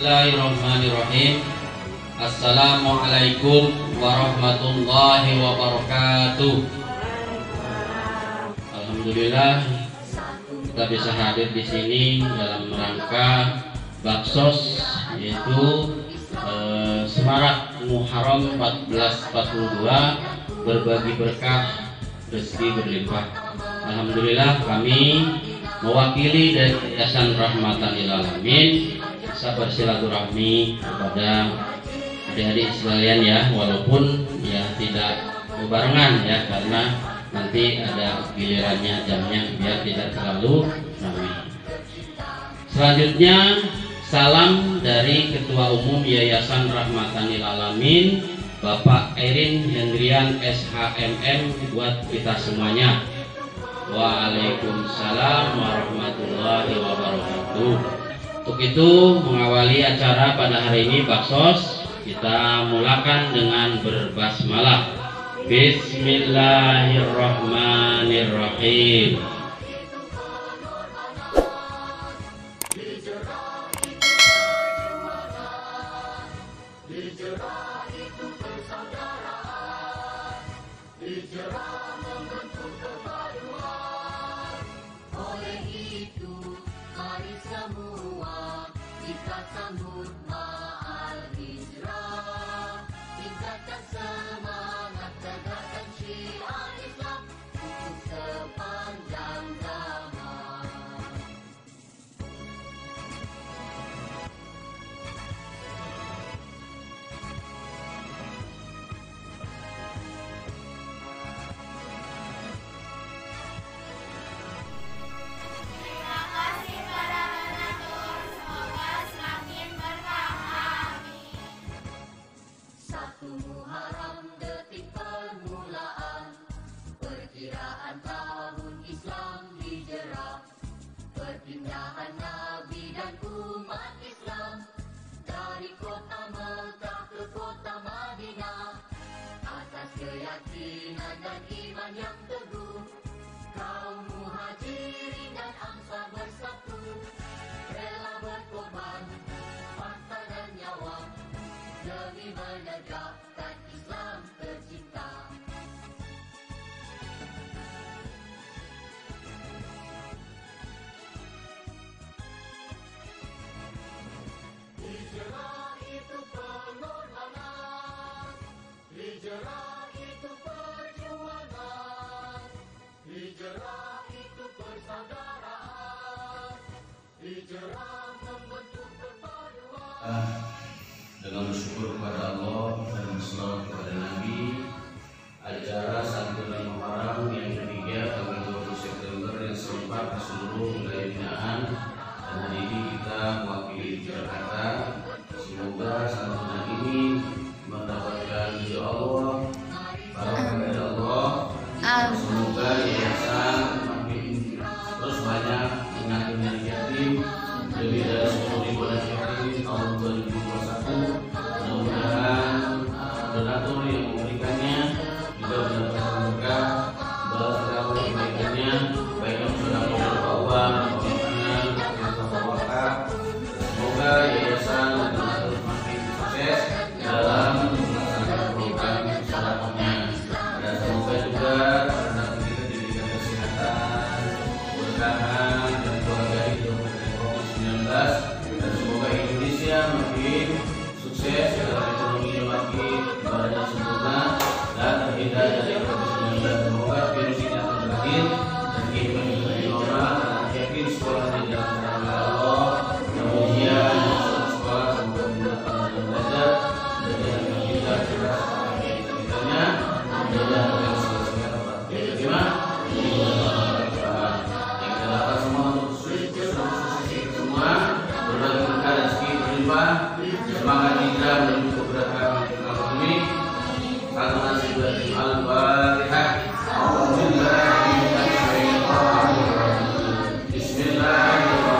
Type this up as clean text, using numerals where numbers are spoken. Bismillahirrahmanirrahim. Assalamualaikum warahmatullahi wabarakatuh. Alhamdulillah kita bisa hadir di sini dalam rangka baksos, yaitu semarak Muharram 1442 berbagi berkah rezeki berlimpah. Alhamdulillah kami mewakili dari Yayasan Rahmatan Lil Alamin bisa bersilaturahmi kepada adik-adik sekalian ya, walaupun ya tidak berbarengan ya, karena nanti ada gilirannya jamnya biar tidak terlalu ramai. Selanjutnya salam dari Ketua Umum Yayasan Rahmatan Lil Alamin Bapak Erin Hendrian SHMM buat kita semuanya. Waalaikumsalam warahmatullahi wabarakatuh. Untuk itu mengawali acara pada hari ini baksos, kita mulakan dengan berbasmalah. Bismillahirrahmanirrahim. Dengan bersyukur kepada Allah dan bersolawat kepada Nabi, acara saat bulan Muharram yang ketiga tanggal 20 September yang sempat di seluruh wilayah binaan, dan hari ini kita mewakili Jakarta. Semoga santunan ini mendapatkan ridha Allah, barokah dari Allah. Semoga yayasan makin terus banyak mengalir dari yatim lebih dari 10.000 yatim tahun 2021. Mudah-mudahan donatur yang memberikannya juga mendapatkan berkah dalam segala kebaikannya, baik yang sudah berkorban, pemakanan, atau berkorban. Semoga yayasan donatur makin sukses dalam melaksanakan program sedekahnya, dan semoga juga kita diberikan kesehatan, keberkahan, dan keluarga hidup dari COVID-19, dan semoga Indonesia makin sukses dalam ekonominya, makin badannya sempurna dan terhindar dari COVID-19. Semoga virus ini akan berakhir dan kehidupan kita menjadi normal, dan yakin sekolah di dalam kepada Allah. Kemudian sekolah semoga mendapatkan dalam belajar dan dalam kita cerdas sebagai ceritanya dan Bismillahirrahmanirrahim.